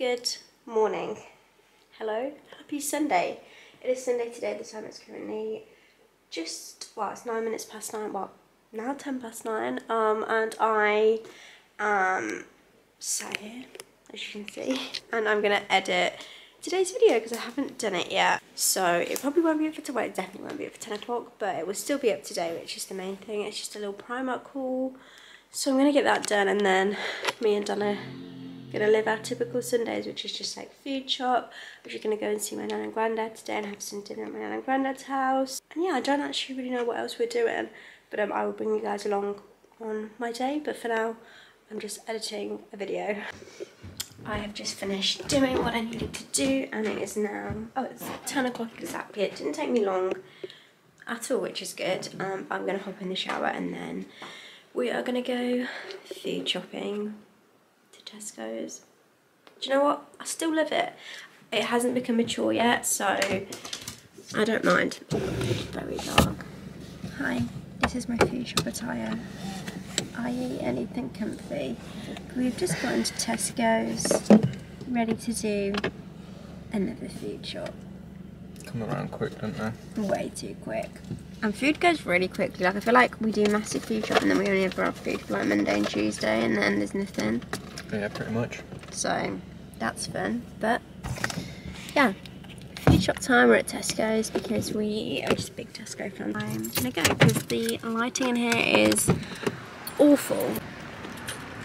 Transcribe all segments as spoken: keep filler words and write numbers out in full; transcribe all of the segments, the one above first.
Good morning. Hello. Happy Sunday. It is Sunday today. The time is currently just, well, it's nine minutes past nine. Well, now ten past nine. Um, and I am sat here, as you can see. And I'm going to edit today's video because I haven't done it yet. So it probably won't be up for ten. Well, it definitely won't be up for ten o'clock. But it will still be up today, which is the main thing. It's just a little Primark haul. So I'm going to get that done, and then me and Donna gonna live our typical Sundays, which is just like food shop. We're just gonna go and see my nan and granddad today and have some dinner at my nan and granddad's house. And yeah, I don't actually really know what else we're doing, but um, I will bring you guys along on my day. But for now, I'm just editing a video. I have just finished doing what I needed to do, and it is now, oh, it's ten o'clock exactly. It didn't take me long at all, which is good. Um, I'm gonna hop in the shower, and then we are gonna go food shopping. Tesco's. Do you know what? I still love it. It hasn't become mature yet, so I don't mind. Very dark. Hi, this is my food shop attire. I eat anything comfy. We've just gotten to Tesco's, ready to do another food shop. Come around quick, don't they? Way too quick. And food goes really quickly. Like, I feel like we do massive food shop and then we only ever have food for like Monday and Tuesday, and then there's nothing. Yeah, pretty much. So that's fun, but yeah, food shop time. We're at Tesco's because we are just big Tesco fans. I'm gonna go because the lighting in here is awful.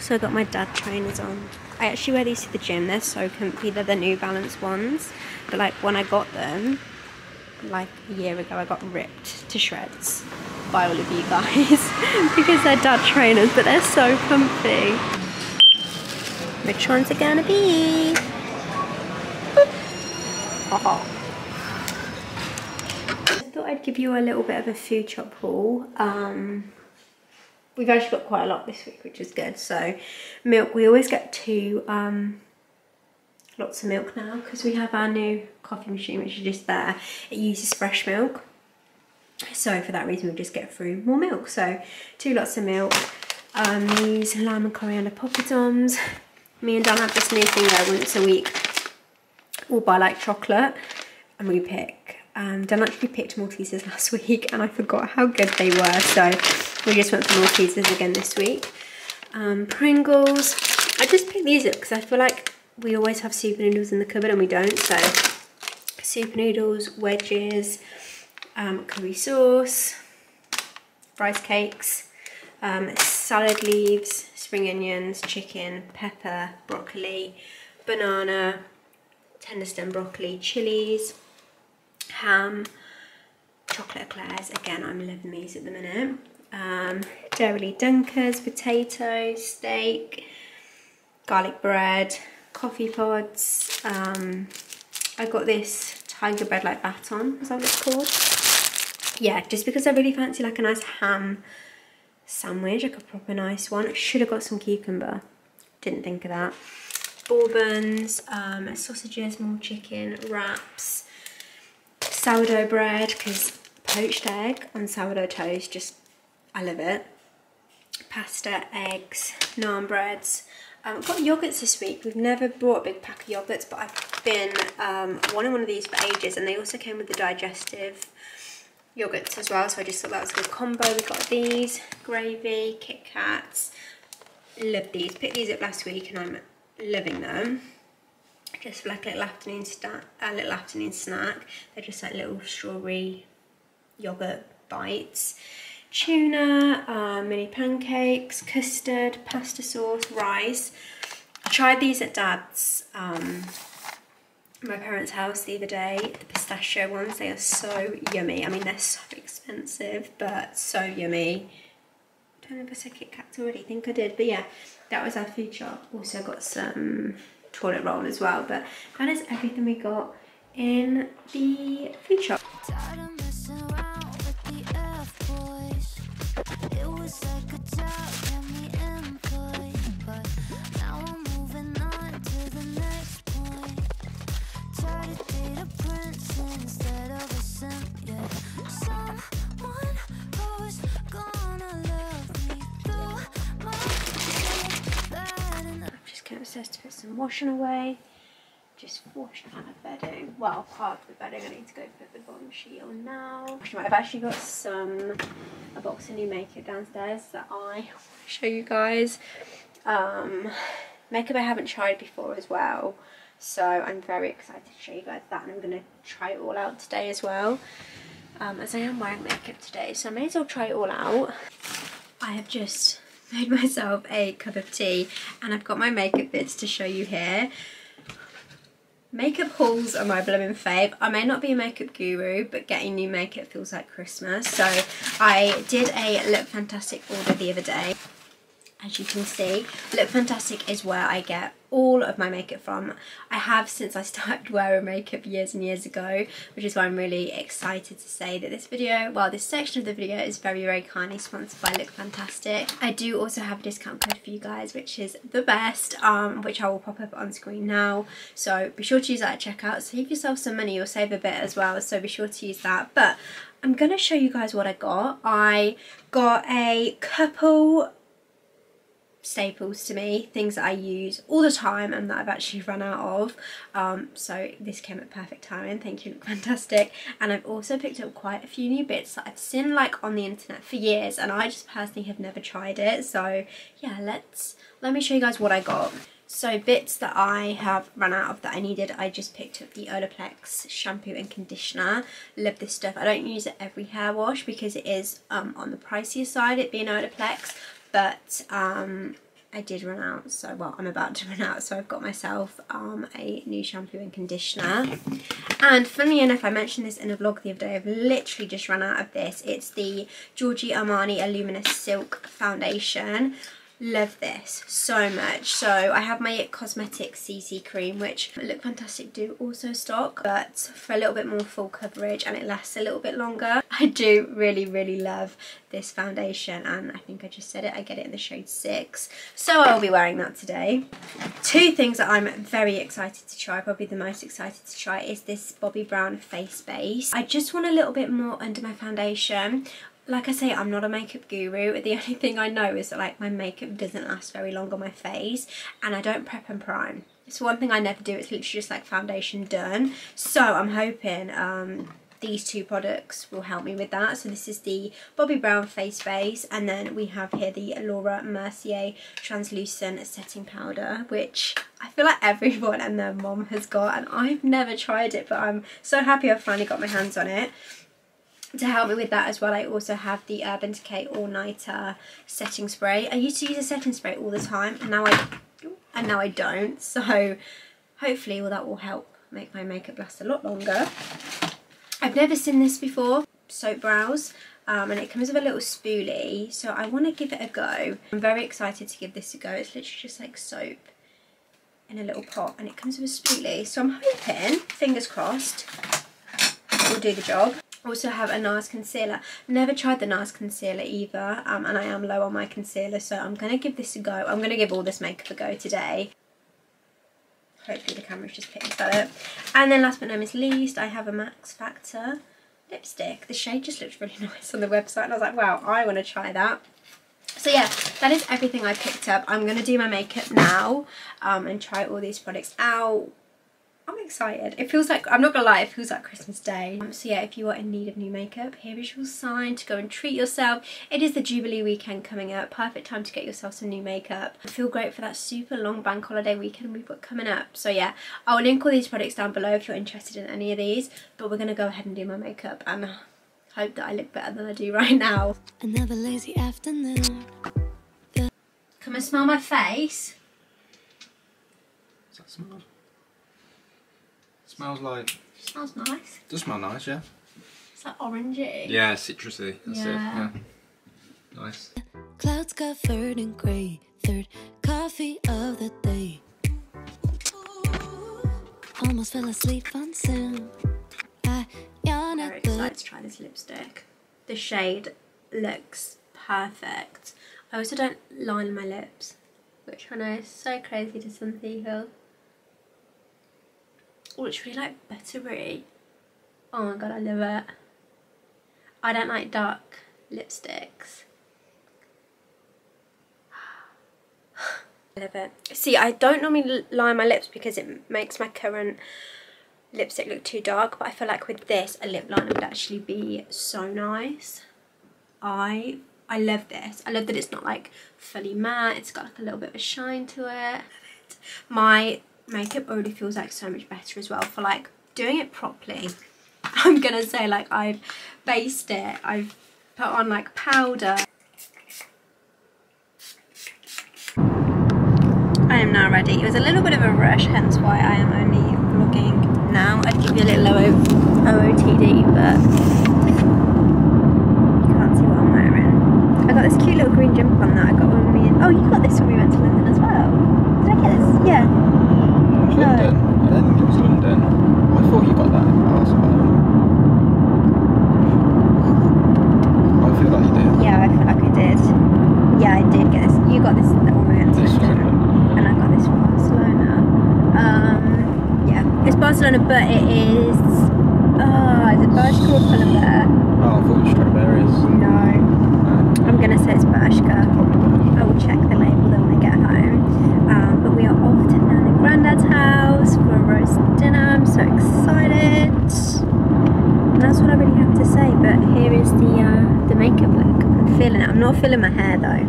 So I got my dad trainers on. I actually wear these to the gym. They're so comfy. They're the New Balance ones, but like when I got them like a year ago, I got ripped to shreds by all of you guys because they're dad trainers, but they're so comfy. Which ones are gonna be? Oh. I thought I'd give you a little bit of a food shop haul. Um, we've actually got quite a lot this week, which is good. So milk, we always get two, um, lots of milk now because we have our new coffee machine, which is just there. It uses fresh milk. So for that reason, we just get through more milk. So two lots of milk. Um, these lime and coriander poppadoms. Me and Dan have this new thing where once a week we'll buy like chocolate and we pick. Um, Dan actually picked Maltesers last week and I forgot how good they were, so we just went for Maltesers again this week. Um, Pringles. I just picked these up because I feel like we always have super noodles in the cupboard and we don't, so super noodles, wedges, um, curry sauce, rice cakes, um, salad leaves, spring onions, chicken, pepper, broccoli, banana, tender stem broccoli, chilies, ham, chocolate eclairs. Again, I'm loving these at the minute. Um, Dairy Dunkers, potatoes, steak, garlic bread, coffee pods. Um, I got this tiger bread like baton, is that what it's called? Yeah, just because I really fancy like a nice ham sandwich, like a proper nice one. Should have got some cucumber, didn't think of that. Bourbons, um, sausages, more chicken, wraps, sourdough bread, because poached egg on sourdough toast, just, I love it. Pasta, eggs, naan breads. Um, I've got yogurts this week. We've never bought a big pack of yogurts, but I've been um, wanting one of these for ages, and they also came with the digestive yogurts as well, so I just thought that was a good combo. We've got these, gravy, Kit Kats. Love these. Picked these up last week and I'm loving them. Just for like a little afternoon snack. A little afternoon snack. They're just like little strawberry yogurt bites. Tuna, uh, mini pancakes, custard, pasta sauce, rice. I tried these at Dad's. Um, my parents' house the other day, the pistachio ones, they are so yummy. I mean, they're so expensive, but so yummy. I don't know if I said Kit Kats already, I think I did, but yeah, that was our food shop. Also got some toilet roll as well, but that is everything we got in the food shop. I've just come upstairs to put some washing away. just washed my bedding, well, part of the bedding. I need to go put the bottom sheet on now. I've actually got some, a box of new makeup downstairs that I want to show you guys. Um, makeup I haven't tried before as well, so I'm very excited to show you guys that, and I'm going to try it all out today as well, um, as I am wearing makeup today, so I may as well try it all out. I have just made myself a cup of tea, and I've got my makeup bits to show you here. Makeup hauls are my blooming fave. I may not be a makeup guru, but getting new makeup feels like Christmas. So I did a LookFantastic order the other day. As you can see, LookFantastic is where I get all of my makeup from. I have since I started wearing makeup years and years ago, which is why I'm really excited to say that this video, well, this section of the video is very, very kindly sponsored by LookFantastic. I do also have a discount code for you guys, which is the best, um, which I will pop up on screen now. So be sure to use that at checkout. Save yourself some money, you'll save a bit as well. So be sure to use that. But I'm gonna show you guys what I got. I got a couple staples to me, things that I use all the time and that I've actually run out of, um, so this came at perfect timing, thank you LookFantastic. And I've also picked up quite a few new bits that I've seen like on the internet for years and I just personally have never tried it, so yeah, let's let me show you guys what I got. So bits that I have run out of that I needed, I just picked up the Olaplex shampoo and conditioner. Love this stuff. I don't use it every hair wash because it is um, on the pricier side, it being Olaplex. But um, I did run out, so, well, I'm about to run out, so I've got myself um, a new shampoo and conditioner. And funnily enough, I mentioned this in a vlog the other day, I've literally just run out of this. It's the Giorgio Armani Illuminous Silk Foundation. Love this so much. So I have my It Cosmetics C C cream, which LookFantastic do also stock, but for a little bit more full coverage and it lasts a little bit longer. I do really, really love this foundation, and I think I just said it, I get it in the shade six. So I'll be wearing that today. Two things that I'm very excited to try, probably the most excited to try, is this Bobbi Brown face base. I just want a little bit more under my foundation. Like I say, I'm not a makeup guru. The only thing I know is that like my makeup doesn't last very long on my face, and I don't prep and prime. It's one thing I never do. It's literally just like foundation done. So I'm hoping um, these two products will help me with that. So this is the Bobbi Brown Face Base, and then we have here the Laura Mercier Translucent Setting Powder, which I feel like everyone and their mom has got, and I've never tried it, but I'm so happy I finally got my hands on it. To help me with that as well, I also have the Urban Decay All Nighter Setting Spray. I used to use a setting spray all the time, and now I and now I don't. So hopefully, well, that will help make my makeup last a lot longer. I've never seen this before, Soap Brows, um, and it comes with a little spoolie. So I want to give it a go. I'm very excited to give this a go. It's literally just like soap in a little pot, and it comes with a spoolie. So I'm hoping, fingers crossed, it will do the job. Also have a NARS concealer. Never tried the NARS concealer either, um, and I am low on my concealer, so I'm going to give this a go. I'm going to give all this makeup a go today. Hopefully the camera's just picking that up. And then last but not least, I have a Max Factor lipstick. The shade just looks really nice on the website, and I was like, wow, I want to try that. So yeah, that is everything I picked up. I'm going to do my makeup now um, and try all these products out. I'm excited. It feels like, I'm not gonna lie, it feels like Christmas Day. Um, so yeah, if you are in need of new makeup, here is your sign to go and treat yourself. It is the Jubilee weekend coming up. Perfect time to get yourself some new makeup. I feel great for that super long bank holiday weekend we've got coming up. So yeah, I'll link all these products down below if you're interested in any of these. But we're gonna go ahead and do my makeup and hope that I look better than I do right now. Another lazy afternoon. Come and smell my face. Does that smell? Smells like... Smells nice. Does smell nice, yeah. It's like orangey. Yeah, citrusy. That's yeah. it. Yeah. Nice. Clouds covered in grey. Third coffee of the day. Almost fell asleep on soon. I yawn at the... I'm very excited to try this lipstick. The shade looks perfect. I also don't line my lips, which I know is so crazy to some people. Oh, it's really like buttery. Oh my god, I love it. I don't like dark lipsticks. Love it. See, I don't normally line my lips because it makes my current lipstick look too dark, but I feel like with this, a lip liner would actually be so nice. I I love this. I love that it's not like fully matte. It's got like a little bit of a shine to it. Love it. My makeup already feels like so much better as well for like doing it properly. I'm gonna say like I've based it. I've put on like powder. I am now ready. It was a little bit of a rush, hence why I am only vlogging now. I'd give you a little O O T D, but I got this cute little green jumper on that I got when we... Oh, you got this when we went to London as well. Did I get this? Yeah. London? No. I don't think it was London. I thought you got that in the past, but I feel like you did. Yeah, I feel like I did. Yeah, I did get this. You got this when we went to London. And I got this from Barcelona. Um, yeah, it's Barcelona, but it is... Oh, is it Barge called Pull&Bear? Oh, I thought it was Strawberries. No. I'm gonna say it's Bershka. I will check the label then when I get home. Um, but we are off to Nan and Grandad's house for a roast dinner. I'm so excited. And that's what I really have to say. But here is the uh, the makeup look. I'm feeling it. I'm not feeling my hair though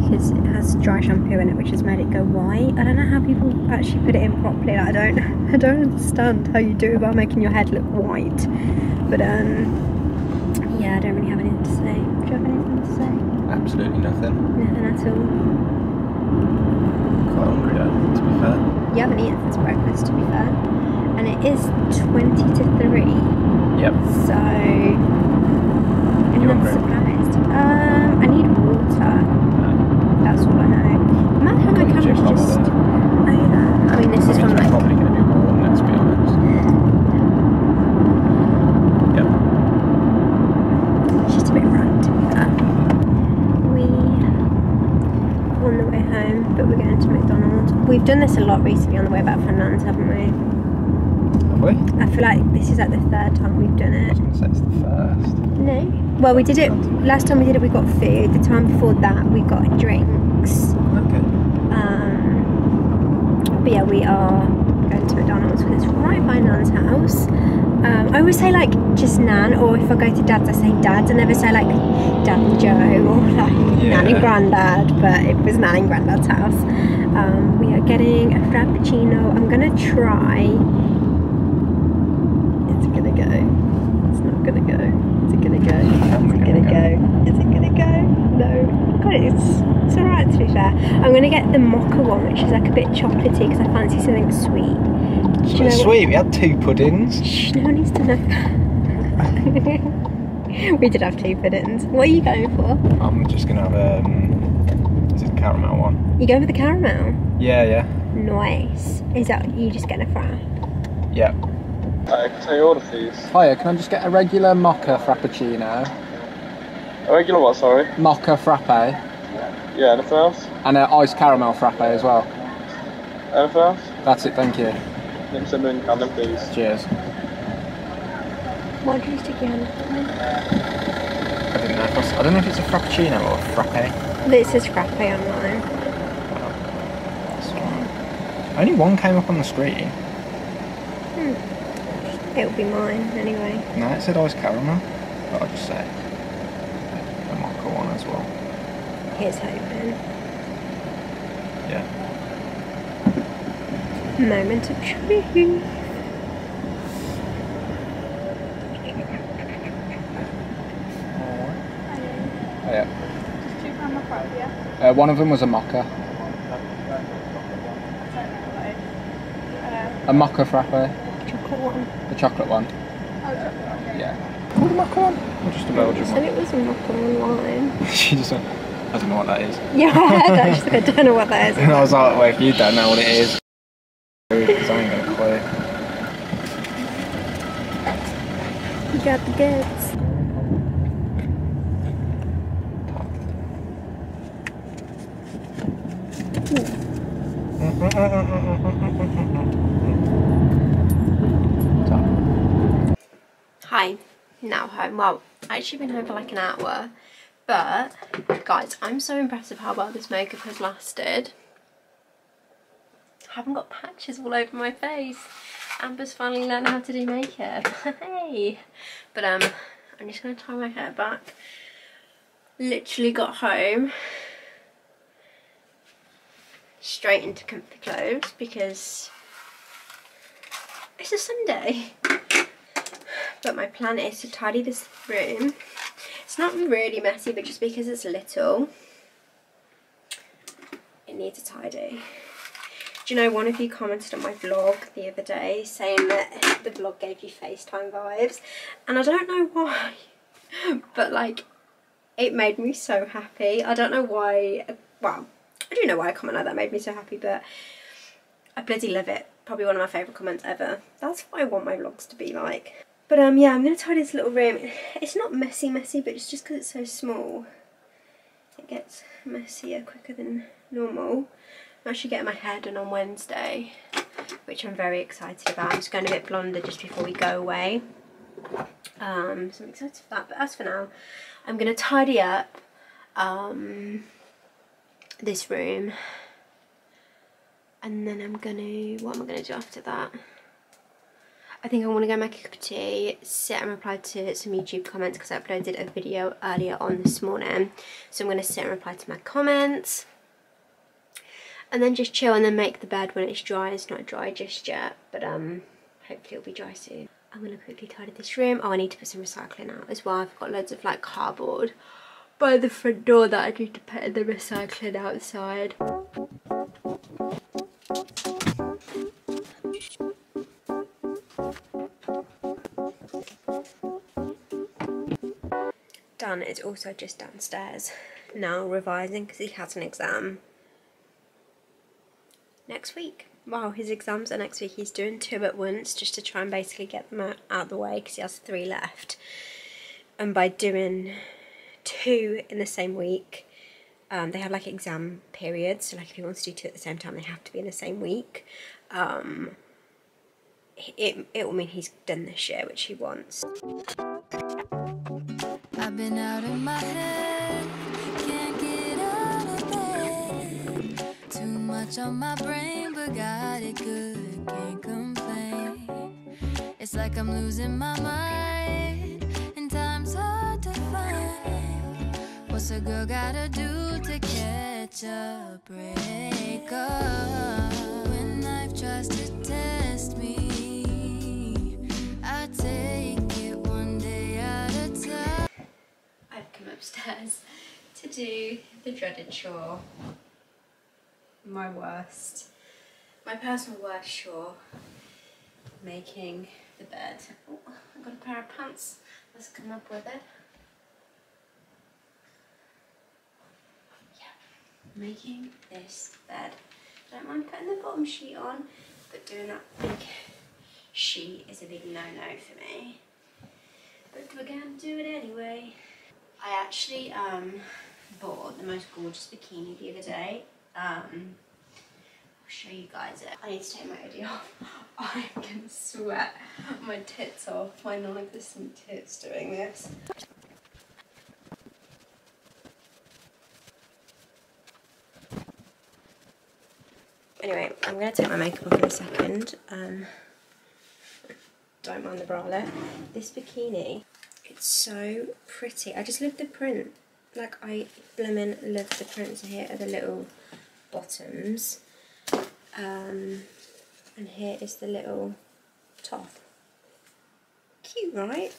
because it has dry shampoo in it, which has made it go white. I don't know how people actually put it in properly. Like, I don't. I don't understand how you do it without making your head look white. But um. Yeah, I don't really have anything to say. Do you have anything to say? Absolutely nothing. Nothing at all. Quite hungry though, to be fair. You haven't eaten since breakfast, to be fair. And it is twenty to three. Yep. So... You're hungry? I'm surprised. Um, I need water. No. That's all I know. I might have my camera's just... Oh yeah. I mean, this I is mean, from like... Probably gonna be warm, let's be honest. But we're going to McDonald's. We've done this a lot recently on the way back from Nan's, haven't we? Have we? I feel like this is like the third time we've done it. I was going to say it's the first. No. Well, we did it, last time we did it we got food, the time before that we got drinks. Okay. Um, but yeah, we are going to McDonald's because it's right by Nan's house. Um, I always say like just Nan, or if I go to Dad's I say Dad's. I never say like Dad and Joe or like yeah. Nan and Grandad, but it was Nan and Grandad's house. Um, we are getting a Frappuccino. I'm gonna try. It's gonna go. It's not gonna go. Is it gonna go? Is it gonna go? Is it gonna go? No. God, it's, it's alright to be fair. I'm gonna get the mocha one, which is like a bit chocolatey because I fancy something sweet. Do you know sweet, what? We had two puddings. Shh, no one needs to know. We did have two puddings. What are you going for? I'm just going to have a... Um, is it the caramel one? You going for the caramel? Yeah, yeah. Nice. Is that you just getting a frap? Yeah. Hi, can I take all of these? Hiya, can I just get a regular mocha frappuccino? A regular what, sorry? Mocha frappe. Yeah, anything else? And an iced caramel frappe as well. Anything else? That's it, thank you. Cinnamon cannon, please. Cheers. What do you stick your hand up? I didn't know if I, I don't know if it's a frappuccino or a frappe. It says frappe online. That's right. Only one came up on the screen. Hmm. It'll be mine anyway. No, it said ice caramel, but I'll just say a mocha one as well. Here's hoping. Yeah. Moment of truth. Yeah. Uh, one of them was a mocha. A mocha frappe. The chocolate one. The chocolate one. Oh, the chocolate one. Yeah. yeah. Called a mocha one? Or just a Belgian one? I said it was a mocha online. She just went, I don't know what that is. Yeah, I heard that. She said, I don't know what that is. And I was like, well, if you don't know what it is. Because I ain't got a clue. You got the goods. Hi, now home. Well, I actually been home for like an hour, but guys, I'm so impressed with how well this makeup has lasted. haven't got patches all over my face. Amber's finally learned how to do makeup. Hey! But um, I'm just going to tie my hair back. Literally got home. Straight into comfy clothes because it's a Sunday. But my plan is to tidy this room. It's not really messy, but just because it's little, it needs a tidy. Do you know, one of you commented on my vlog the other day saying that the vlog gave you FaceTime vibes, and I don't know why, but like, it made me so happy. I don't know why, well, I do know why a comment like that made me so happy, but I bloody love it. Probably one of my favourite comments ever. That's what I want my vlogs to be like. But um, yeah, I'm going to tidy this little room. It's not messy messy, but it's just because it's so small. It gets messier quicker than normal. I'm actually getting my hair done on Wednesday, which I'm very excited about. I'm just going a bit blonder just before we go away. Um, so I'm excited for that. But as for now, I'm going to tidy up um, this room. And then I'm going to, what am I going to do after that? I think I want to go make a cup of tea, sit and reply to some YouTube comments because I uploaded a video earlier on this morning. So I'm going to sit and reply to my comments. And then just chill and then make the bed when it's dry. It's not dry just yet, but um, hopefully it'll be dry soon. I'm going to quickly tidy this room. Oh, I need to put some recycling out as well. I've got loads of like cardboard by the front door that I need to put in the recycling outside. Dan is also just downstairs now revising because he has an exam next week. Wow, his exams are next week. He's doing two at once just to try and basically get them out, out of the way because he has three left. And by doing two in the same week, um, they have like exam periods. So like if he wants to do two at the same time, they have to be in the same week. Um, it, it will mean he's done this year, which he wants. I've been out of my head, can't get out of bed. Too much on my brain, but got it good, can't complain. It's like I'm losing my mind, and time's hard to find. What's a girl gotta do to catch a break up? When life tries to test me, I take it one day at a time. Come upstairs to do the dreaded chore, my worst, my personal worst chore, making the bed. Oh, I've got a pair of pants, let's come up with it. Yeah, making this bed. Don't mind putting the bottom sheet on, but doing that big sheet is a big no-no for me. But we're going to do it anyway. I actually um, bought the most gorgeous bikini the other day. Um, I'll show you guys it. I need to take my hoodie off. I can sweat my tits off, my non-existent tits doing this. Anyway, I'm going to take my makeup off in a second. Um, don't mind the bralette. This bikini. It's so pretty. I just love the print. Like, I blooming love the print. So here are the little bottoms. Um, and here is the little top. Cute, right?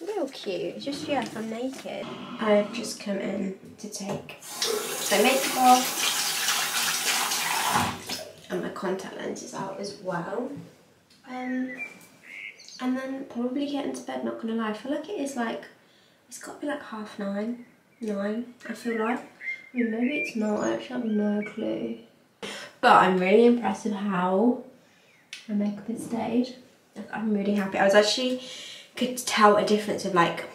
Real cute. It's just, yeah, I'm naked. I've just come in to take my makeup off. And my contact lenses out as well. Um... And then probably get into bed, not gonna lie. I feel like it is like, it's gotta be like half nine, nine, I feel like. I mean, maybe it's not, I actually have no clue. But I'm really impressed with how my makeup is stayed. Like, I'm really happy. I was actually, could tell a difference of like,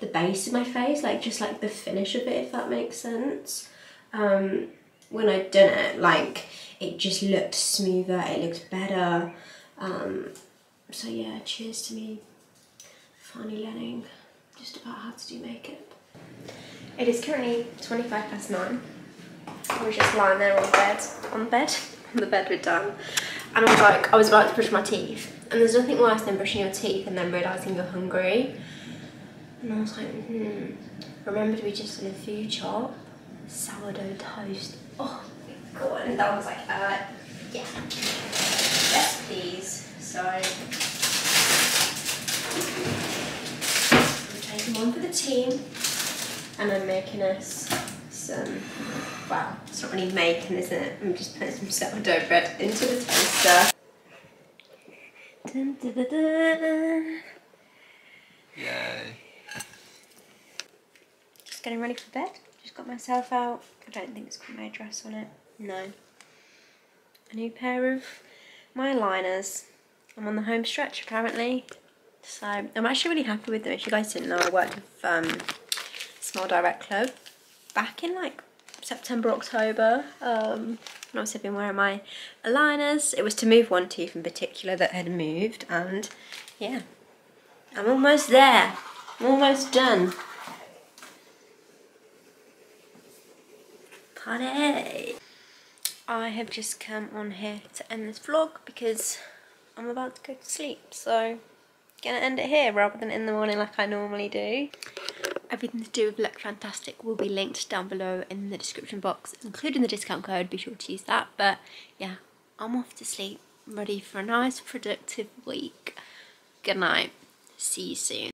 the base of my face, like just like the finish of it, if that makes sense. Um, when I'd done it, like, it just looked smoother, it looked better. Um, So yeah, cheers to me finally learning just about how to do makeup. It is currently twenty-five past nine. We were just lying there on the bed, on the bed, on the bed we're done. And I was like, I was about to brush my teeth. And there's nothing worse than brushing your teeth and then realising you're hungry. And I was like, hmm, remembered we just did a food shop, sourdough toast. Oh my god, and that was like, uh, yeah, yes please. So, I'm taking one for the team, and I'm making us some, well, it's not really making, is it? I'm just putting some sourdough bread into the toaster. Dun, dun, dun, dun. Yay. Just getting ready for bed. Just got myself out. I don't think it's got my address on it. No. A new pair of my liners. I'm on the home stretch apparently. So I'm actually really happy with them. If you guys didn't know, I worked with um, Smile Direct Club back in like September, October. Um, and obviously I've been wearing my liners. It was to move one tooth in particular that had moved, and yeah. I'm almost there. I'm almost done. Party! I have just come on here to end this vlog because I'm about to go to sleep. So, gonna end it here rather than in the morning like I normally do. Everything to do with LookFantastic will be linked down below in the description box, including the discount code. Be sure to use that. But yeah, I'm off to sleep, ready for a nice productive week. Good night. See you soon.